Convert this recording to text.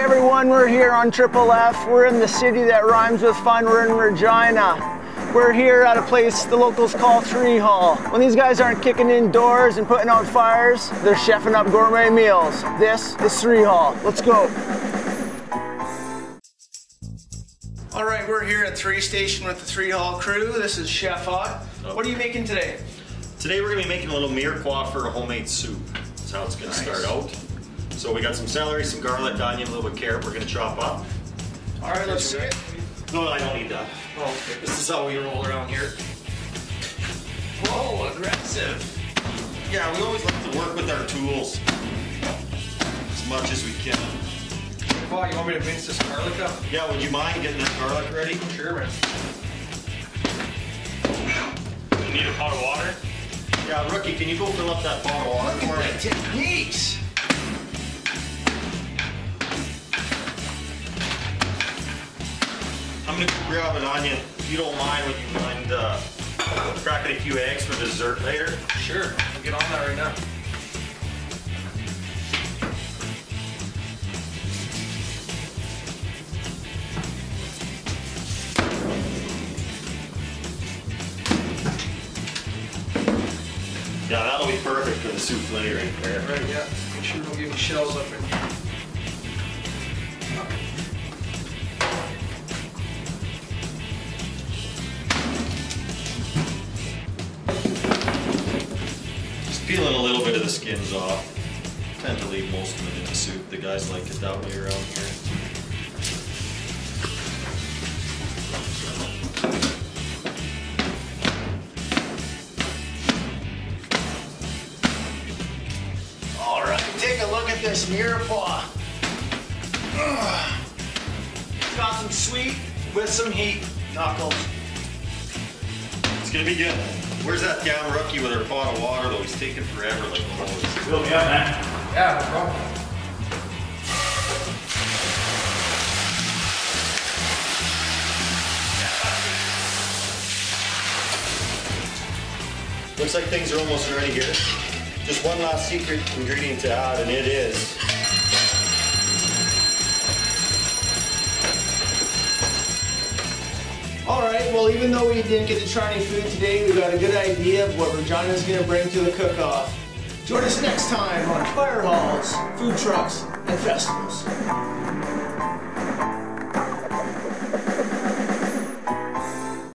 Hey everyone, we're here on Triple F. We're in the city that rhymes with fun. We're in Regina. We're here at a place the locals call Three Hall. When these guys aren't kicking in doors and putting out fires, they're chefing up gourmet meals. This is Three Hall. Let's go. All right, we're here at Three Station with the Three Hall crew. This is Chef Ott. What are you making today? Today we're gonna be making a little mirepoix for a homemade soup. That's how it's gonna start out. So we got some celery, some garlic, onion, a little bit of carrot we're gonna chop up. All right, let's see it. No, I don't need that. Oh, okay. This is how we roll around here. Whoa, aggressive. Yeah, we always like to work with our tools as much as we can. Wow, you want me to mince this garlic up? Yeah, would you mind getting that garlic ready? Sure, man. You need a pot of water? Yeah, Rookie, can you go fill up that pot of water for me? Look at the techniques! I'm going to grab an onion. If you don't mind, would you mind cracking a few eggs for dessert later? Sure. We'll get on that right now. Yeah, that'll be perfect for the souffle right there. Right, yeah. Make sure we don't give shells up in here. Peeling a little bit of the skins off. Tend to leave most of it in the soup. The guys like it that way around here. All right, take a look at this mirepoix. It's got some sweet with some heat. Knuckles. It's gonna be good. Where's that down Rookie with her pot of water though? He's taking forever like always. Fill me up, man. Yeah, no problem. Looks like things are almost ready here. Just one last secret ingredient to add, and it is alright, well even though we didn't get to try any food today, we got a good idea of what Regina's going to bring to the cook-off. Join us next time on Firehalls, Food Trucks, and Festivals.